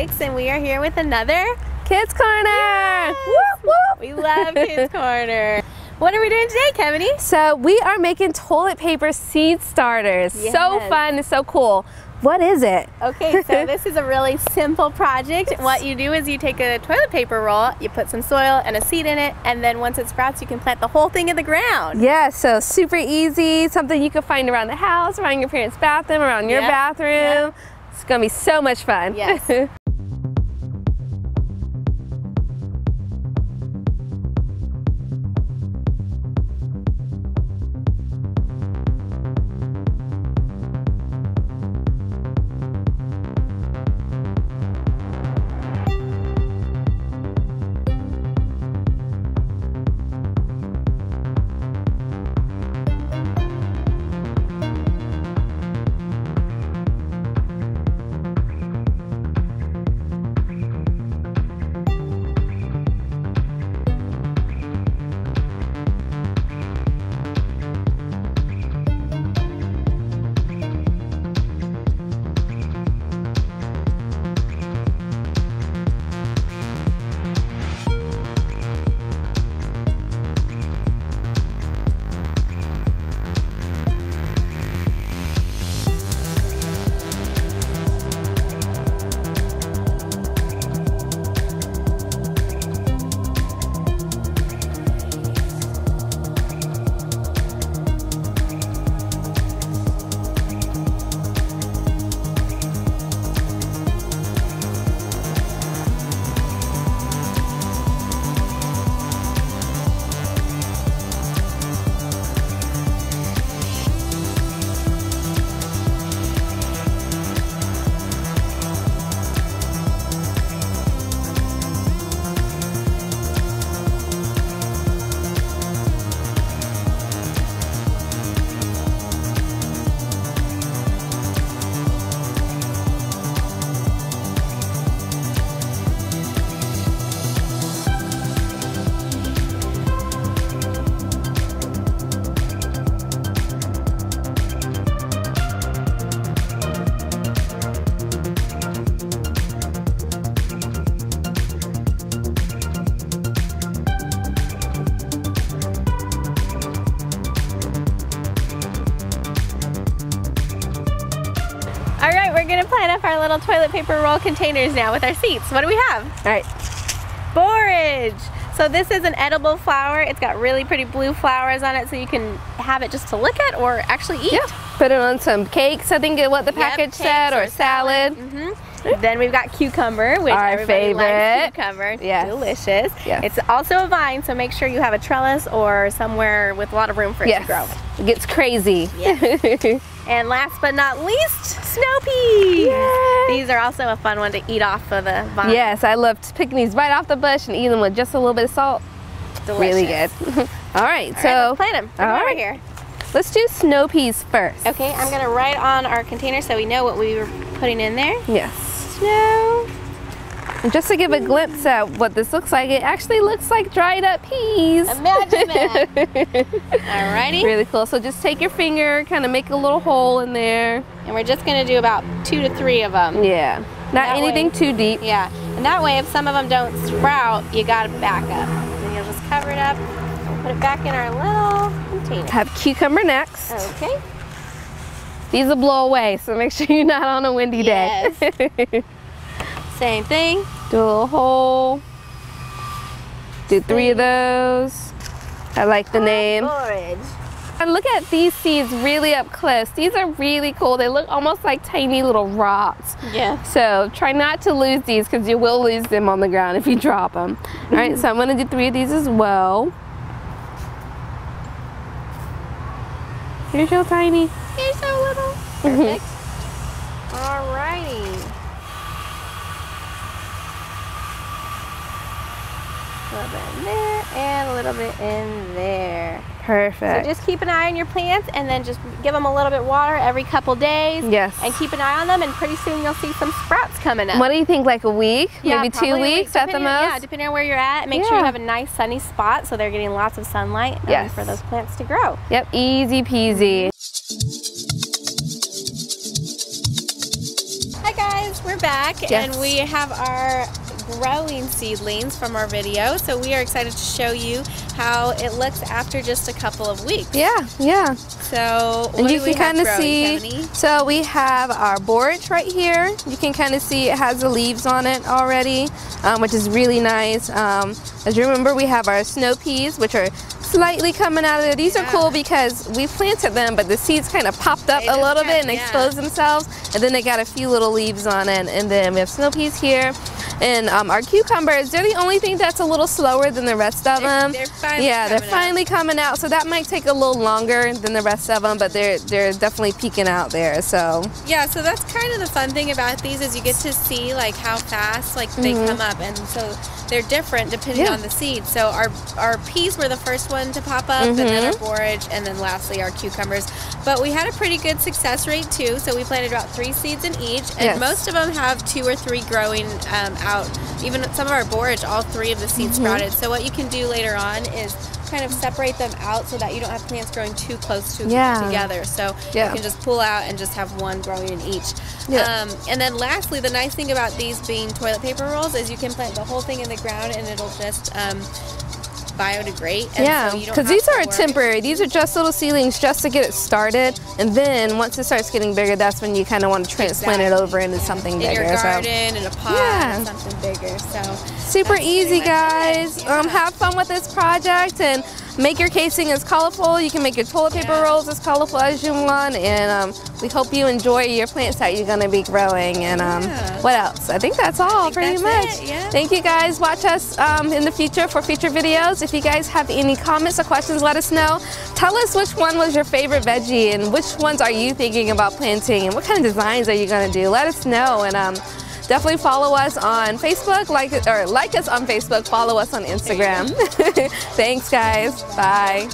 6, and we are here with another Kids Corner. Woo, woo. We love Kids Corner. What are we doing today, Kevin? So we are making toilet paper seed starters. Yes. So fun and so cool. What is it? Okay, so this is a really simple project. What you do is you take a toilet paper roll, you put some soil and a seed in it, and then once it sprouts, you can plant the whole thing in the ground. Yeah, so super easy, something you can find around the house, around your parents' bathroom, around your bathroom. Yep. It's gonna be so much fun. Yes. Our little toilet paper roll containers now with our seeds. What do we have? All right, borage. So this is an edible flower. It's got really pretty blue flowers on it, so you can have it just to look at or actually eat. Yep. Put it on some cakes, I think is what the package said, or salad. Mm-hmm. Then we've got cucumber, which our favorite. Loves cucumber, yes. Delicious. Yes. It's also a vine, so make sure you have a trellis or somewhere with a lot of room for it to grow. It gets crazy. Yes. And last but not least, snow peas. Yay. These are also a fun one to eat off of the vine. Yes, I love picking these right off the bush and eating them with just a little bit of salt. Delicious. Really good. All right, so let's plant them. All right. Let's do snow peas first. Okay, I'm gonna write on our container so we know what we were putting in there. Yes. Snow. And just to give a glimpse at what this looks like, it actually looks like dried up peas. Imagine that. Alrighty. Really cool. So just take your finger, kind of make a little hole in there. And we're just going to do about 2 to 3 of them. Yeah. Not anything too deep. Yeah. And that way, if some of them don't sprout, you got to back up. And you'll just cover it up and put it back in our little container. Have cucumber next. Okay. These will blow away, so make sure you're not on a windy day. Yes. Same thing. Do a little hole. Do 3 of those. I like the name. Borage. And look at these seeds really up close. These are really cool. They look almost like tiny little rocks. Yeah. So try not to lose these because you will lose them on the ground if you drop them. All right, so I'm gonna do 3 of these as well. You're so tiny. You're so little. Perfect. All righty. A little bit in there and a little bit in there. Perfect. So just keep an eye on your plants and then just give them a little bit of water every couple days. Yes. And keep an eye on them and pretty soon you'll see some sprouts coming up. What do you think, like a week? Yeah, maybe 2 weeks at the most? Yeah, depending on where you're at. Make sure you have a nice sunny spot so they're getting lots of sunlight for those plants to grow. Yep, easy peasy. Hi guys, We're back, yes. And we have our growing seedlings from our video, so we are excited to show you how it looks after just a couple of weeks. Yeah. So and you can kind of see. Kevin-y? So we have our borage right here. You can kind of see it has the leaves on it already, which is really nice. As you remember, we have our snow peas, which are slightly coming out of there. These are cool because we planted them, but the seeds kind of popped up a little bit and exposed themselves, and then they got a few little leaves on it. And then we have snow peas here. And our cucumbers, they're the only thing that's a little slower than the rest of them. They're finally coming out. So that might take a little longer than the rest of them, but they're definitely peeking out there. So yeah, so that's kind of the fun thing about these is you get to see like how fast like they come up, and so they're different depending on the seed. So our peas were the first one to pop up, and then our borage, and then lastly our cucumbers. But we had a pretty good success rate too. So we planted about 3 seeds in each, and most of them have 2 or 3 growing out. Even some of our borage, all 3 of the seeds sprouted. So what you can do later on is kind of separate them out so that you don't have plants growing too close to together. So you can just pull out and just have one growing in each. And then lastly, the nice thing about these being toilet paper rolls is you can plant the whole thing in the ground and it'll just biodegrade. And so you don't have to these are temporary. These are just little seedlings just to get it started, and then once it starts getting bigger, that's when you kind of want to transplant it over into something bigger. In your garden, in a pot, or something bigger. So super easy, guys. Have fun with this project and make your casing as colorful. You can make your toilet paper rolls as colorful as you want, and we hope you enjoy your plants that you're going to be growing. And what else? I think that's all pretty much. Thank you, guys. Watch us in the future for future videos. If you guys have any comments or questions, let us know. Tell us which one was your favorite veggie, and which ones are you thinking about planting, and what kind of designs are you going to do? Let us know, and definitely follow us on Facebook, like us on Facebook, follow us on Instagram. Thanks, guys. Bye.